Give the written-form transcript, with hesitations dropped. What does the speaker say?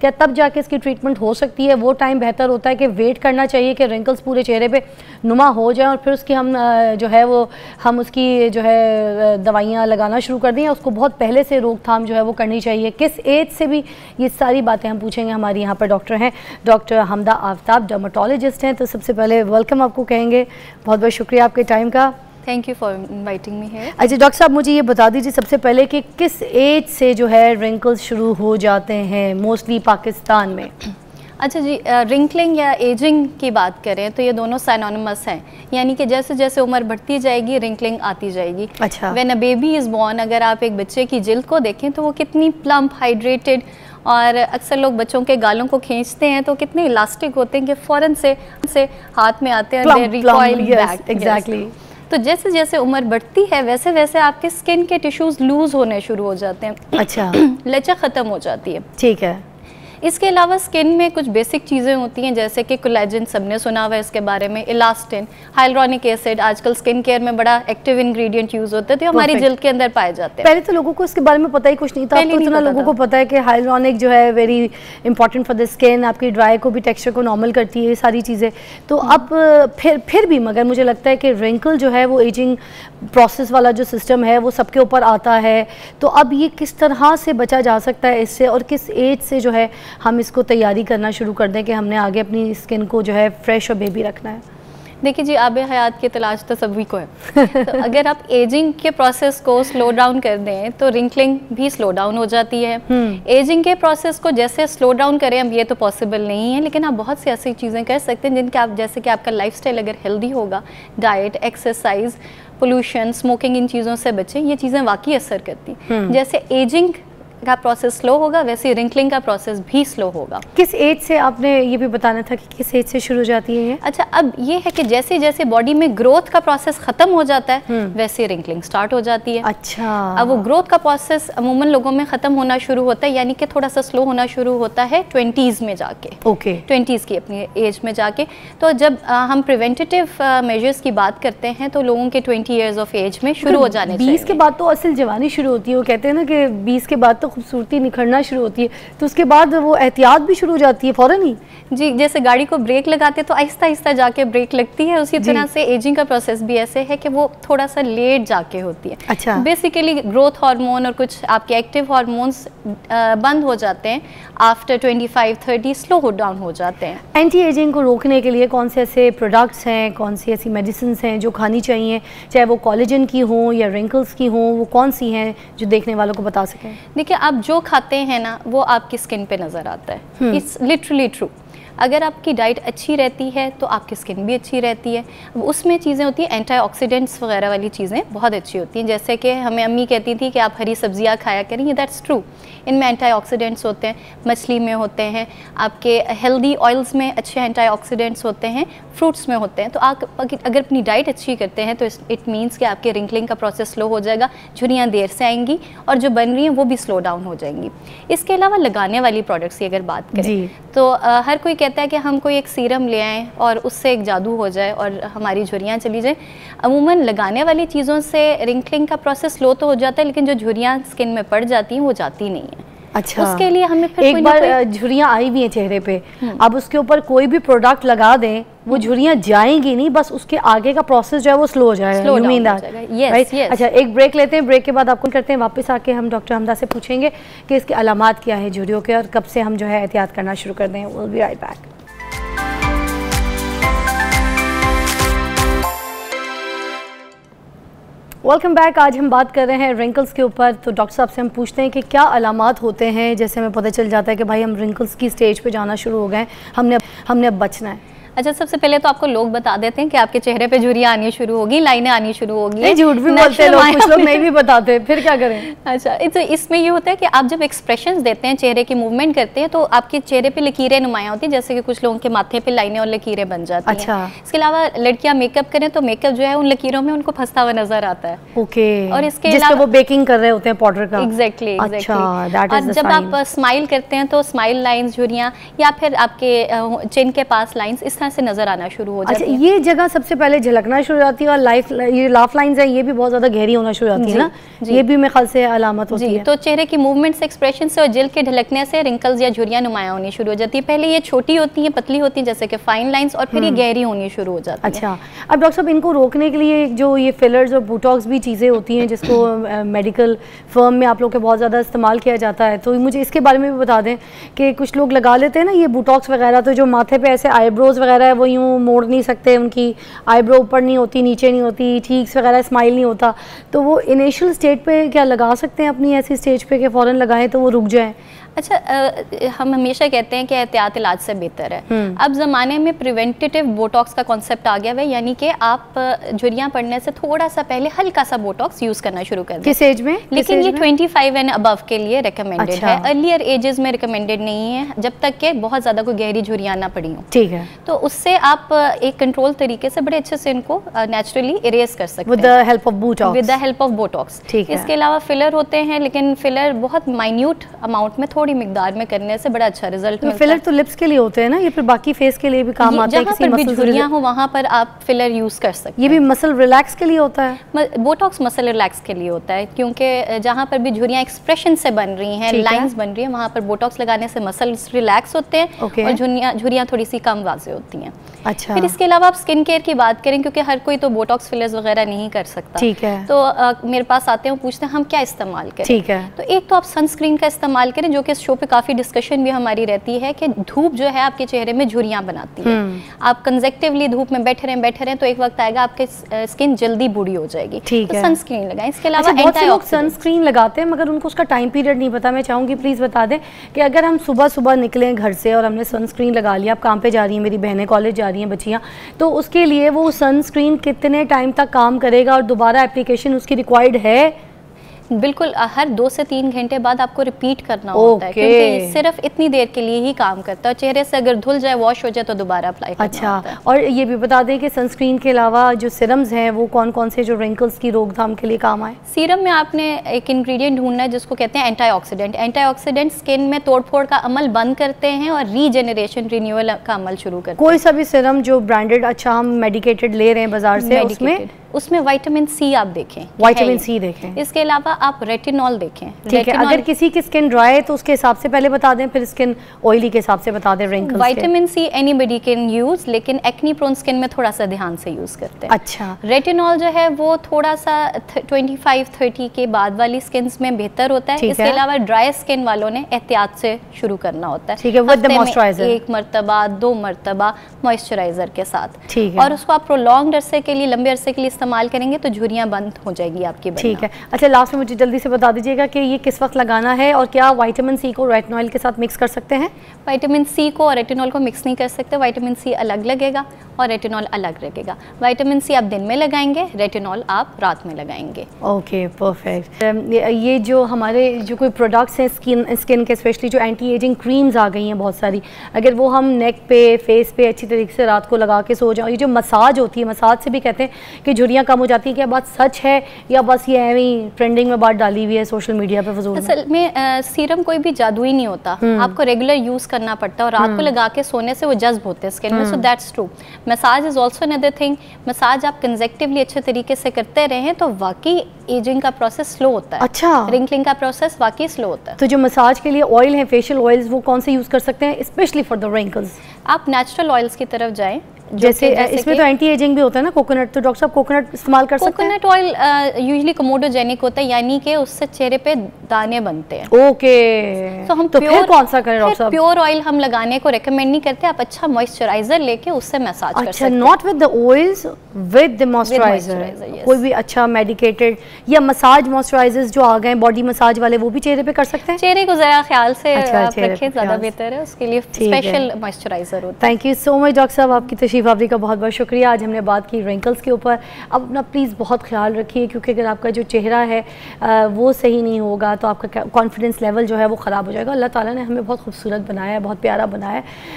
क्या तब जाके इसकी ट्रीटमेंट हो सकती है? वो टाइम बेहतर होता है कि वेट करना चाहिए कि रिंकल्स पूरे चेहरे पे नुमा हो जाए और फिर उसकी हम जो है वो हम उसकी जो है दवाइयाँ लगाना शुरू कर दें? उसको बहुत पहले से रोकथाम जो है वो करनी चाहिए, किस एज से भी? ये सारी बातें हम पूछेंगे। हमारे यहाँ पर डॉक्टर हैं, डॉक्टर हमदा आफ्ताब, डर्माटोलॉजिस्ट हैं। तो सबसे पहले वेलकम आपको कहेंगे, बहुत बहुत शुक्रिया आपके टाइम का। Thank you for inviting me here. अच्छा डॉक्टर साहब, मुझे ये बता दीजिए सबसे पहले कि किस एज से जो है रिंकल्स शुरू हो जाते हैं मोस्टली पाकिस्तान में? अच्छा जी, रिंकलिंग या एजिंग की बात करें तो ये दोनों साइनोनिमस हैं, यानी कि जैसे जैसे उम्र बढ़ती जाएगी रिंकलिंग आती जाएगी। अच्छा। When a baby is born, अगर आप एक बच्चे की जिल्द को देखें तो वो कितनी प्लम्प, हाइड्रेटेड, और अक्सर लोग बच्चों के गालों को खींचते हैं तो कितने इलास्टिक होते हैं कि फ़ौरन से हाथ में आते हैं, रिकॉइल बैक। एग्जैक्टली। तो जैसे जैसे उम्र बढ़ती है वैसे वैसे आपके स्किन के टिश्यूज़ लूज़ होने शुरू हो जाते हैं। अच्छा। लचक ख़त्म हो जाती है। ठीक है। इसके अलावा स्किन में कुछ बेसिक चीज़ें होती हैं जैसे कि कोलेजन, सबने सुना हुआ है इसके बारे में, इलास्टिन, हाइलुरोनिक एसिड, आजकल स्किन केयर में बड़ा एक्टिव इंग्रेडिएंट यूज़ होते हैं तो हमारी जल्द के अंदर पाए जाते हैं। पहले तो लोगों को इसके बारे में पता ही कुछ नहीं था, अब तो इतना लोगों को पता है कि हाइलुरोनिक जो है very important for the skin, आपकी ड्राई को भी, टेक्स्चर को नॉर्मल करती है, ये सारी चीज़ें। तो अब फिर भी मगर मुझे लगता है कि रिंकल जो है वो एजिंग प्रोसेस वाला जो सिस्टम है वो सबके ऊपर आता है, तो अब ये किस तरह से बचा जा सकता है इससे और किस एज से जो है हम इसको तैयारी करना शुरू कर दें कि हमने आगे अपनी स्किन को जो है फ्रेश और बेबी रखना है? देखिए जी, आबे हयात की तलाश तो सभी को है तो अगर आप एजिंग के प्रोसेस को स्लो डाउन कर दें तो रिंकलिंग भी स्लो डाउन हो जाती है। एजिंग के प्रोसेस को जैसे स्लो डाउन करें, अब ये तो पॉसिबल नहीं है, लेकिन आप बहुत सी ऐसी चीज़ें कर सकते हैं जिनके आप, जैसे कि आपका लाइफस्टाइल अगर हेल्दी होगा, डाइट, एक्सरसाइज, पोल्यूशन, स्मोकिंग, इन चीज़ों से बचें, ये चीज़ें वाकई असर करती हैं। जैसे एजिंग का प्रोसेस स्लो होगा वैसे रिंकलिंग का प्रोसेस भी स्लो होगा। किस एज से, आपने ये भी बताना था कि किस एज से शुरू हो जाती है? अच्छा, अब ये है कि जैसे जैसे बॉडी में ग्रोथ का प्रोसेस खत्म हो जाता है वैसे रिंकलिंग स्टार्ट हो जाती है। अच्छा। अब वो ग्रोथ का प्रोसेस अमूमन लोगों में खत्म होना शुरू होता है, यानी कि थोड़ा सा स्लो होना शुरू होता है 20s में जाके। ओके। 20s की अपनी एज में जाके। तो जब हम प्रिवेंटेटिव मेजर्स की बात करते हैं तो लोगों के 20 ईयर्स ऑफ एज में शुरू हो जाने चाहिए। 20 के बाद तो असल जवानी शुरू होती है, वो कहते हैं ना कि 20 के बाद खूबसूरती निखरना शुरू होती है, तो उसके बाद वो एहतियात भी शुरू हो जाती है फौरन ही। जी, जैसे गाड़ी को ब्रेक लगाते हैं तो आहिस्ता आहिस्ता जाके ब्रेक लगती है, उसी तरह से एजिंग का प्रोसेस भी ऐसे है कि वो थोड़ा सा लेट जाके होती है। अच्छा। बेसिकली ग्रोथ हार्मोन और कुछ आपके एक्टिव हार्मोन्स बंद हो जाते हैं आफ्टर 25-30, स्लो डाउन हो जाते हैं। एंटी एजिंग को रोकने के लिए कौन से ऐसे प्रोडक्ट्स हैं, कौन सी ऐसी मेडिसिन हैं जो खानी चाहिए, चाहे वो कोलेजन की हों या रिंकल्स की हों, वो कौन सी हैं जो देखने वालों को बता सकें? देखिए, आप जो खाते हैं ना वो आपकी स्किन पे नज़र आता है, इट्स लिटरली ट्रू। अगर आपकी डाइट अच्छी रहती है तो आपकी स्किन भी अच्छी रहती है। उसमें चीज़ें होती हैं एंटीऑक्सीडेंट्स वगैरह वाली चीज़ें बहुत अच्छी होती हैं, जैसे कि हमें अम्मी कहती थी कि आप हरी सब्जियां खाया करें, दैट्स ट्रू। इनमें एंटीऑक्सीडेंट्स होते हैं, मछली में होते हैं, आपके हेल्दी ऑयल्स में अच्छे एंटीऑक्सीडेंट्स होते हैं, फ्रूट्स में होते हैं। तो आप अगर अपनी डाइट अच्छी करते हैं तो इट मीन्स कि आपके रिंकलिंग का प्रोसेस स्लो हो जाएगा, झुर्रियाँ देर से आएंगी और जो बन रही हैं वो भी स्लो डाउन हो जाएंगी। इसके अलावा लगाने वाली प्रोडक्ट्स की अगर बात करें तो हर कोई कहता है कि हम कोई एक सीरम ले आएँ और उससे एक जादू हो जाए और हमारी झुर्रियाँ चली जाएँ। अमूमन लगाने वाली चीज़ों से रिंकलिंग का प्रोसेस स्लो तो हो जाता है लेकिन जो झुर्रियाँ स्किन में पड़ जाती हैं वो जाती नहीं है। अच्छा। उसके लिए हमें फिर एक बार झुर्रियाँ आई भी हैं चेहरे पे, अब उसके ऊपर कोई भी प्रोडक्ट लगा दें वो झुर्रियाँ जाएंगी नहीं, बस उसके आगे का प्रोसेस जो है वो स्लो हो जाएगा। यस। अच्छा, एक ब्रेक लेते हैं, ब्रेक के बाद आपको करते हैं वापस आके हम डॉक्टर हमदा से पूछेंगे कि इसके अलामात क्या है झुर्रियों के और कब से हम जो है एहतियात करना शुरू कर दें। Will be right back. Welcome back. आज हम बात कर रहे हैं रिंकल्स के ऊपर, तो डॉक्टर साहब से हम पूछते हैं कि क्या अलामात होते हैं जैसे हमें पता चल जाता है कि भाई हम रिंकल्स की स्टेज पे जाना शुरू हो गए, हमने अब बचना है? अच्छा, सबसे पहले तो आपको लोग बता देते हैं कि आपके चेहरे पे झुर्रियाँ आनी शुरू होगी, लाइनें आनी शुरू होगी। झूठ भी बोलते हैं लोग, कुछ लोग नहीं भी बताते, फिर क्या करें? अच्छा, तो इसमें ये होता है कि आप जब एक्सप्रेशंस देते हैं, चेहरे की मूवमेंट करते हैं तो आपके चेहरे पे लकीरें नुमाया होती हैं, जैसे कि कुछ लोगों के माथे पे लाइनें और लकीरें बन जाती हैं। अच्छा। इसके अलावा लड़कियाँ मेकअप करें तो मेकअप जो है उन लकीरों में उनको फंसता हुआ नजर आता है। ओके। और इसके अलावा वो बेकिंग कर रहे होते हैं पाउडर का। एग्जैक्टली। और जब आप स्माइल करते हैं तो स्माइल लाइन्स, झुर्रियाँ, या फिर आपके चिन के पास लाइन्स, इस तरह से नजर आना शुरू हो जाती है। अच्छा, ये जगह सबसे पहले झलकना शुरू हो जाती है और लाइफ ये लाफ लाइंस है ये भी बहुत ज्यादा गहरी होना शुरू हो जाती है ना, ये भी मेरे ख्याल से अलामत होती है। तो चेहरे की मूवमेंट से, एक्सप्रेशन से और जेल के ढलकने से रिंकल्स या झुरियां नुमाया होनी शुरू हो जाती है। पहले ये छोटी होती है, पतली होती है जैसे कि फाइन लाइंस, और फिर ये गहरी होनी शुरू हो जाती है। अच्छा, अब डॉक्टर साहब इनको रोकने के लिए जो ये फिलर्स और बोटॉक्स भी चीजें होती हैं जिसको मेडिकल फर्म में आप लोग के बहुत ज्यादा इस्तेमाल किया जाता है, तो मुझे इसके बारे में भी बता दें कि कुछ लोग लगा लेते हैं ना ये बोटॉक्स वगैरह, तो जो माथे पे ऐसे आईब्रोज वगैरह है वो यूँ मोड़ नहीं सकते, उनकी आईब्रो ऊपर नहीं होती, नीचे नहीं होती, चीक्स वगैरह स्माइल नहीं होता, तो वो इनिशियल स्टेज पे क्या लगा सकते हैं अपनी ऐसी स्टेज पे कि फ़ौरन लगाएं तो वो रुक जाए? अच्छा, हम हमेशा कहते हैं कि एहतियात इलाज से बेहतर है। अब ज़माने में प्रिवेंटिव बोटॉक्स का कॉन्सेप्ट आ गया है, यानी कि आप झुर्रियाँ पड़ने से थोड़ा सा पहले हल्का सा बोटॉक्स यूज़ करना शुरू कर दें। किस एज में? लेकिन ये 25 एंड अबव के लिए रिकमेंडेड है, अर्लियर एजेस में रिकमेंडेड नहीं है जब तक कि बहुत ज़्यादा कोई गहरी झुर्रियाँ ना पड़ी हों। ठीक है, तो उससे आप एक कंट्रोल तरीके से बड़े अच्छे से इनको नेचुरली इरेज कर सकते हैं with the help of Botox. इसके अलावा फिलर होते हैं, लेकिन फिलर बहुत माइन्यूट अमाउंट में थोड़ी मिकदार में करने से बड़ा अच्छा रिजल्ट मिलता है। फिलर तो लिप्स के लिए होते हैं ना, ये फिर बाकी फेस के लिए भी काम आता है। किसी मसल झुर्रियां हो वहां पर आप फिलर यूज कर सकते हैं। ये भी मसल रिलैक्स के लिए होता है, बोटॉक्स मसल रिलैक्स के लिए होता है, क्योंकि जहां पर भी झुर्रियां एक्सप्रेशन से बन रही हैं, लाइंस बन रही है, वहां पर बोटॉक्स लगाने से मसल्स रिलैक्स होते हैं और झुर्रियां थोड़ी सी कम वाज़े होती हैं। अच्छा, फिर इसके अलावा आप स्किन केयर की बात करें, क्योंकि हर कोई तो बोटॉक्स फिलर्स वगैरह नहीं कर सकता। ठीक है, तो मेरे पास आते हैं, पूछते हैं हम क्या इस्तेमाल करें। ठीक है, तो एक तो आप सनस्क्रीन का इस्तेमाल करें, जो कि इस शो पे काफ़ी डिस्कशन भी हमारी रहती है कि धूप जो है आपके चेहरे में झुर्रियाँ बनाती है। आप कंजेक्टिवली धूप में बैठे रहें तो एक वक्त आएगा आपके स्किन जल्दी बूढ़ी हो जाएगी। ठीक है, तो सनस्क्रीन लगाएं। इसके अलावा एंटीऑक्सीडेंट सनस्क्रीन लगाते हैं मगर उनको उसका टाइम पीरियड नहीं पता। मैं चाहूँगी प्लीज़ बता दें कि अगर हम सुबह निकलें घर से और हमने सनस्क्रीन लगा लिया, आप काम पर जा रही हैं, मेरी बहनें कॉलेज जा रही हैं, बच्चियाँ, तो उसके लिए वो सनस्क्रीन कितने टाइम तक काम करेगा और दोबारा एप्लीकेशन उसकी रिक्वायर्ड है? बिल्कुल, हर 2 से 3 घंटे बाद आपको रिपीट करना होता है, क्योंकि सिर्फ इतनी देर के लिए ही काम करता है। चेहरे से अगर धुल जाए, वॉश हो जाए तो दोबारा अप्लाई करना होता है। और ये भी बता दें कि सनस्क्रीन के अलावा जो सीरम्स हैं वो कौन कौन से जो रिंकल्स की रोकथाम के लिए काम आए? सीरम में आपने एक इंग्रेडिएंट ढूंढना है जिसको कहते हैं एंटीऑक्सीडेंट। एंटीऑक्सीडेंट स्किन में तोड़फोड़ का अमल बंद करते हैं और रीजनरेशन, रिन्यूअल का अमल शुरू करते हैं। कोई सा भी सीरम जो ब्रांडेड, अच्छा हम मेडिकेटेड ले रहे हैं बाजार से, उसमें विटामिन सी आप देखें, इसके अलावा आप रेटिनॉल देखें। ठीक है, अगर किसी की स्किन ड्राई है तो उसके हिसाब से पहले बता दें, फिर स्किन ऑयली के हिसाब से बता दें wrinkles. Vitamin C anybody can use, लेकिन एक्ने प्रोन स्किन में थोड़ा सा ध्यान से यूज करते हैं। अच्छा, रेटिनॉल जो है वो थोड़ा सा 25-30 के बाद वाली स्किन में बेहतर होता है। इसके अलावा ड्राई स्किन वालों ने एहतियात से शुरू करना होता है। ठीक है, 1 मरतबा 2 मरतबा मॉइस्चराइजर के साथ, और उसको आप प्रोलॉन्ग अरसे के लिए, लंबे अरसे के लिए इस्तेमाल करेंगे तो झुर्रियां बंद हो जाएगी आपकी। ठीक है, अच्छा लास्ट में मुझे जल्दी से बता दीजिएगा कि ये किस वक्त लगाना है और क्या विटामिन सी को रेटिनॉल के साथ मिक्स कर सकते हैं? विटामिन सी को और रेटिनॉल को मिक्स नहीं कर सकते, विटामिन सी अलग लगेगा और रेटिनॉल अलग लगेगा। विटामिन सी आप दिन में लगाएंगे, रेटिनॉल आप रात में लगाएंगे। Okay, perfect. ये जो हमारे जो कोई प्रोडक्ट्स हैं स्किन के, स्पेशली जो एंटी एजिंग क्रीम्स आ गई हैं बहुत सारी, अगर वो हम नेक पे, फेस पे अच्छी तरीके से रात को लगा के सो जाओ, ये जो मसाज होती है, मसाज से भी कहते हैं कि झुर्रियाँ कम हो जाती है, क्या बात सच है या बस ये एवं ट्रेंडिंग में बात डाली हुई है सोशल मीडिया पे वजूद? असल में सीरम कोई भी जादुई नहीं होता, आपको रेगुलर यूज़ करना पड़ता है और रात को लगा के सोने से वो जज्ब होते हैं स्किन में, so that's true. Massage is also another thing, massage आप कंजेक्टिवली अच्छे तरीके से करते रहें तो वाकई एजिंग का प्रोसेस स्लो होता है। अच्छा, रिंकलिंग का प्रोसेस वाकई स्लो होता है। तो जो मसाज के लिए ऑयल है, फेशियल ऑयल्स, वो कौन से यूज़ कर सकते हैं स्पेशली फॉर द रिंकल्स? आप नेचुरल ऑयल्स की तरफ जाएँ, जैसे इसमें तो एंटी एजिंग भी होता है ना, कोकोनट, तो डॉक्टर साहब कोकोनट इस्तेमाल कर सकते हैं? कोकोनट ऑयल यूजुअली कमोडोजेनिक होता है, यानी कि उससे चेहरे पे दाने बनते हैं। ओके, तो हम फिर कौन सा करें डॉक्टर साहब? प्योर ऑयल हम लगाने को रेकमेंड नहीं करते, आप अच्छा मॉइस्चराइजर लेके उससे मसाज कर सकते हैं। अच्छा, not with the oils, with the moisturiser. कोई भी अच्छा मेडिकेटेड या मसाज मॉइस्चराइजर्स जो आ गए बॉडी मसाज वाले, वो भी चेहरे पे कर सकते हैं? चेहरे को जरा ख्याल से आप रखें, ज्यादा बेहतर है, उसके लिए स्पेशल मॉइस्चराइजर होता है। Thank you so much doctor साहब, आपकी शिफा भाभी का बहुत बहुत शुक्रिया। आज हमने बात की रिंकल्स के ऊपर। अब अपना प्लीज़ बहुत ख्याल रखिए, क्योंकि अगर आपका जो चेहरा है वो सही नहीं होगा तो आपका कॉन्फिडेंस लेवल जो है वो ख़राब हो जाएगा। अल्लाह ताला ने हमें बहुत खूबसूरत बनाया है, बहुत प्यारा बनाया है,